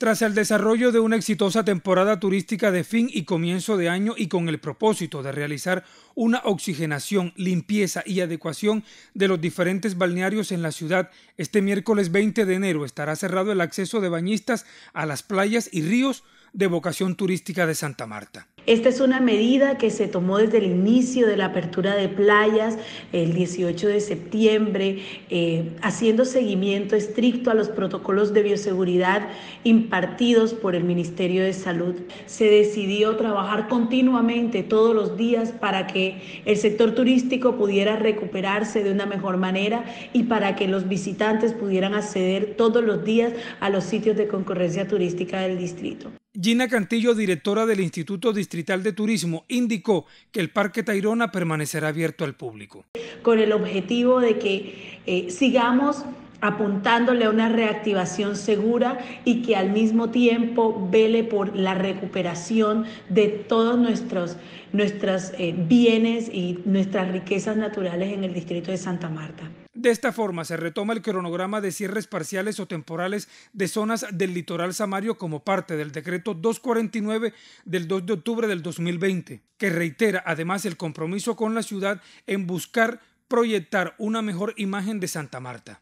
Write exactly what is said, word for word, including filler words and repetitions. Tras el desarrollo de una exitosa temporada turística de fin y comienzo de año y con el propósito de realizar una oxigenación, limpieza y adecuación de los diferentes balnearios en la ciudad, este miércoles veinte de enero estará cerrado el acceso de bañistas a las playas y ríos de vocación turística de Santa Marta. Esta es una medida que se tomó desde el inicio de la apertura de playas el dieciocho de septiembre, eh, haciendo seguimiento estricto a los protocolos de bioseguridad impartidos por el Ministerio de Salud. Se decidió trabajar continuamente todos los días para que el sector turístico pudiera recuperarse de una mejor manera y para que los visitantes pudieran acceder todos los días a los sitios de concurrencia turística del distrito. Gina Cantillo, directora del Instituto Distrital de Turismo, indicó que el Parque Tayrona permanecerá abierto al público. Con el objetivo de que eh, sigamos apuntándole a una reactivación segura y que al mismo tiempo vele por la recuperación de todos nuestros, nuestros eh, bienes y nuestras riquezas naturales en el distrito de Santa Marta. De esta forma se retoma el cronograma de cierres parciales o temporales de zonas del litoral samario como parte del decreto doscientos cuarenta y nueve del dos de octubre del dos mil veinte, que reitera además el compromiso con la ciudad en buscar proyectar una mejor imagen de Santa Marta.